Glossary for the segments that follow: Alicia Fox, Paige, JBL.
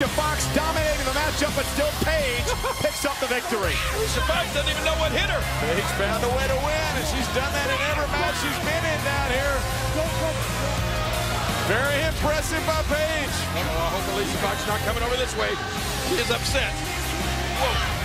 Alicia Fox dominating the matchup, but still Paige picks up the victory. Alicia Fox doesn't even know what hit her. Paige found a way to win, and she's done that in every match she's been in down here. Very impressive by Paige. Oh, I hope Alicia Fox is not coming over this way. She is upset. Whoa.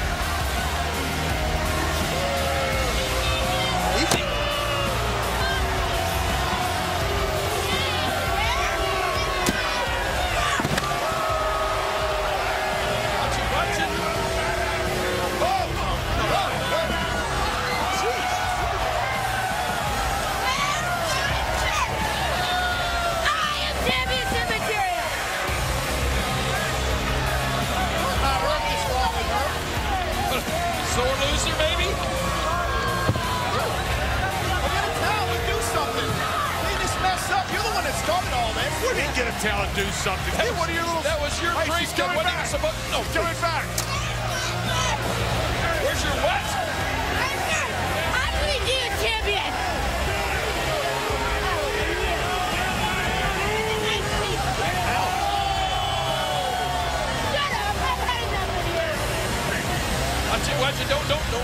Sore loser, maybe? I gotta tell him to do something. Clean this mess up. You're the one that started all this. We didn't get a towel and do something. Hey, what are your little... That was your crease. Hey, coming back. No, coming back. Where's your what? I'm going to be a champion. Watch it, don't. Well, there goes your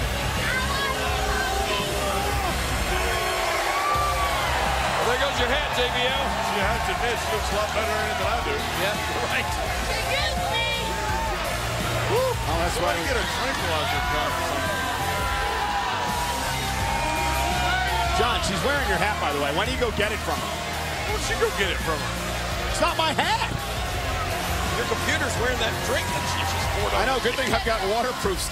hat, JBL. You have to admit, she looks a lot better than I do. Yeah, you're right. She gives me. Woo. Oh, that's why you get a tranquilizer cup. John, she's wearing your hat, by the way. Why don't you go get it from her? Why don't you go get it from her? It's not my hat. Your computer's wearing that drink that she just poured on. I know, good thing I've got waterproof stuff.